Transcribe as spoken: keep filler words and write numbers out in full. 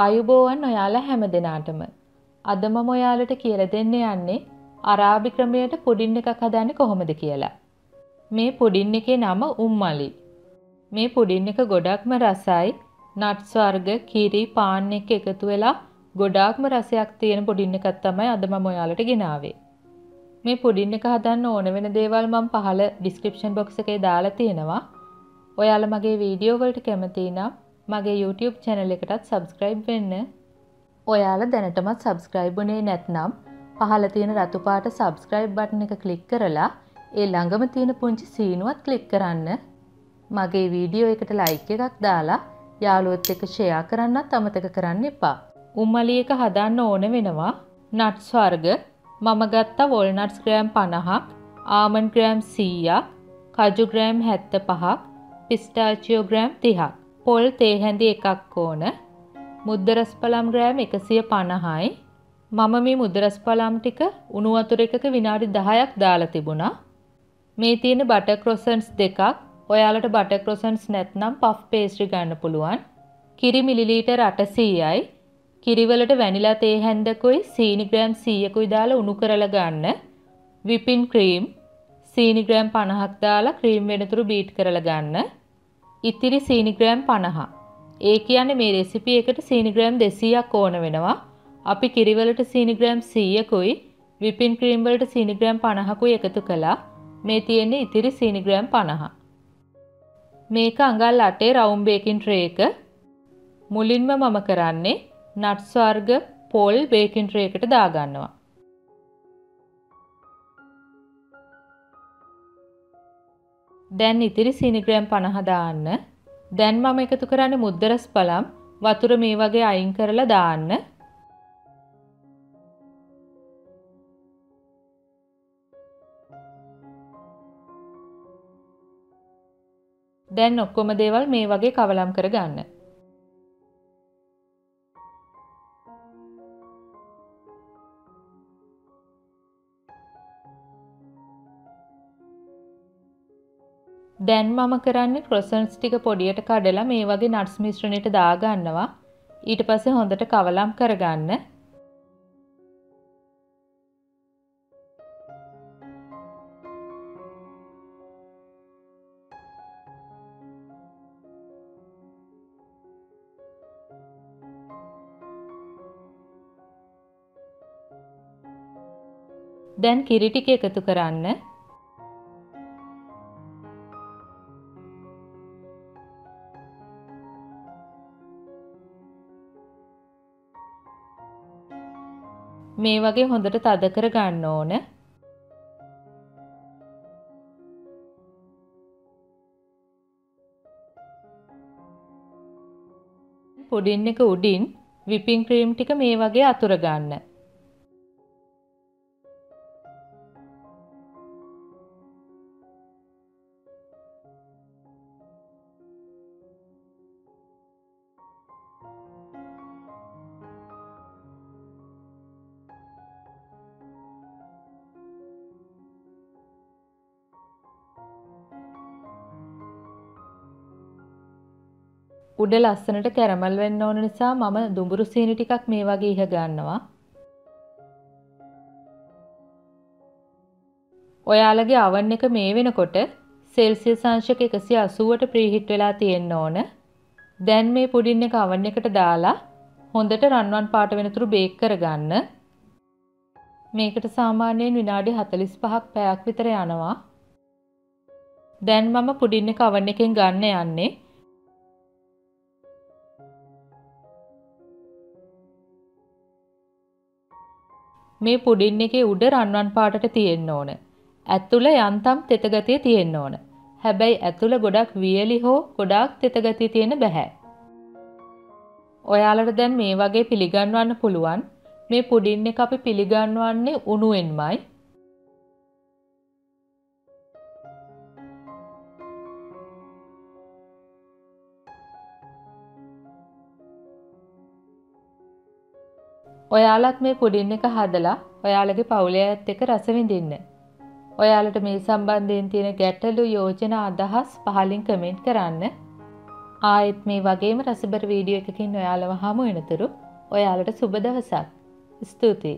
ආයුබෝවන් ඔයාලා හැම දිනාටම අද මම ඔයාලට කියලා දෙන්න යන්නේ අරාබි ක්‍රමයට පුඩින් එකක් හදන්නේ කොහොමද කියලා. මේ පුඩින් එකේ නම උම් අලි. මේ පුඩින් එක ගොඩක්ම රසයි. නට්ස් වර්ග, කිරි, පාන් එක එකතු වෙලා ගොඩක්ම රසයක් තියෙන පුඩින් එකක් තමයි අද මම ඔයාලට ගෙනාවේ. මේ පුඩින් එක හදන්න ඕන වෙන දේවල් මම පහල description box එකේ දාලා තියෙනවා. ඔයාලා මගේ වීඩියෝ වලට කැමති නම් මගේ YouTube channel එකටත් subscribe වෙන්න. ඔයාලා දැනටමත් subscribe වුනේ නැත්නම් පහළ තියෙන රතු පාට subscribe button එක click කරලා ඒ ළඟම තියෙන පුංචි සීනුවත් click කරන්න. මගේ වීඩියෝ එකට like එකක් දාලා යාළුවොත් එක්ක share කරන්නත් අමතක කරන්න එපා. උම් අලි එක හදන්න ඕන වෙනවා. nuts වර්ග මම ගත්තා walnuts gram පනහක්, almond gram සීයක්, කජු gram හැත්තෑ පහක්, pistachio gram තිහක්. පොල් තේ හැඳි එකක් ඕන. මුද්ද රසපලම් ග්‍රෑම් එකසිය පනහයි. මම මේ මුද්ද රසපලම් ටික උණු වතුර එකක විනාඩි දහයක් දාලා තිබුණා. මේ තියෙන බටර් ක්‍රොසන්ට්ස් දෙකක්. ඔයාලට බටර් ක්‍රොසන්ට්ස් නැත්නම් පෆ් පේස්ට්‍රි ගන්න පුළුවන්. කිරි මිලිලීටර් අටසීයයි. කිරි වලට වැනිලා තේ හැන්දකුයි සීනි ග්‍රෑම් සීයකුයි දාලා උණු කරලා ගන්න. විපින් ක්‍රීම් සීනි ග්‍රෑම් පනහක් දාලා ක්‍රීම් වෙනතුරු බීට් කරලා ගන්න. ඉතිරි සීනි ග්‍රෑම් පනහ. ඒ කියන්නේ මේ රෙසිපි එකට සීනි ග්‍රෑම් දෙසීයක් ඕන වෙනවා. අපි කිරි වලට සීනි ග්‍රෑම් සීයකුයි විපින් ක්‍රීම් වලට සීනි ග්‍රෑම් පනහකුයි එකතු කළා. මේ තියෙන්නේ ඉතිරි සීනි ග්‍රෑම් පනහ. මේක අඟල් අටේ රවුන්ඩ් බේකින් ට්‍රේ එක. මුලින්ම මම කරන්නේ නට්ස් වර්ග පොල් බේකින් ට්‍රේ එකට දාගන්නවා. දැන් ඉතිරි සීනි ග්‍රෑම් පනහ දාන්න. දැන් මම එකතු කරන්නේ මුද්ද රසපලම්. වතුර මේ වගේ අයින් කරලා දාන්න. දැන් ඔක්කොම දේවල් මේ වගේ කවලම් කරගන්න. දැන් මම කරන්නේ ක්‍රොසන්ට්ස් ටික පොඩියට කඩලා මේ වගේ නට්ස් මිශ්‍රණයට දාගන්නවා. ඊට පස්සේ හොඳට කවලම් කරගන්න. දැන් කිරි ටික එකතු කරන්න. මේ වගේ හොඳට තද කර ගන්න ඕන. පුඩින් එක උඩින් විපින් ක්‍රීම් ටික මේ වගේ අතුර ගන්න. උඩ ලස්සනට කැරමල් වෙන්න ඕන නිසා මම දුඹුරු සීනි ටිකක් මේ වගේ ඉහ ගන්නවා. ඔයාලගේ oven එක මේ වෙනකොට සෙල්සියස් අංශක එකසිය අසූවට ප්‍රීහීට් වෙලා තියෙන්න ඕන. දැන් මේ පුඩින් එක oven එකට දාලා හොඳට රන්වන් පාට වෙනතුරු බේක් කරගන්න. මේකට සාමාන්‍යයෙන් විනාඩි හතළිස් පහක් පැයක් විතර යනවා. දැන් මම පුඩින් එක oven එකෙන් ගන්න යන්නේ. මේ පුඩින් එකේ උඩ රන්වන් පාටට තියෙන්න ඕන. ඇතුළ යන්තම් තෙත ගතිය තියෙන්න ඕන. හැබැයි ඇතුළ ගොඩක් වියලි හෝ ගොඩක් තෙත ගතිය තියෙන බෑ. ඔයාලට දැන් මේ වගේ පිළිගන්වන්න පුළුවන්. මේ පුඩින් එක අපි පිළිගන්වන්නේ උණුෙන්මයි. ඔයාලත් මේ පුඩින් එක හදලා ඔයාලගේ පවුලයත් එක්ක රස විඳින්න. ඔයාලට මේ සම්බන්ධයෙන් තියෙන ගැටලු, යෝජනා, අදහස් පහලින් කමෙන්ට් කරන්න. ආයෙත් මේ වගේම රසබර වීඩියෝ එකකින් ඔයාලව හමු වෙනතුරු ඔයාලට සුබ දවසක්. ස්තුතියි.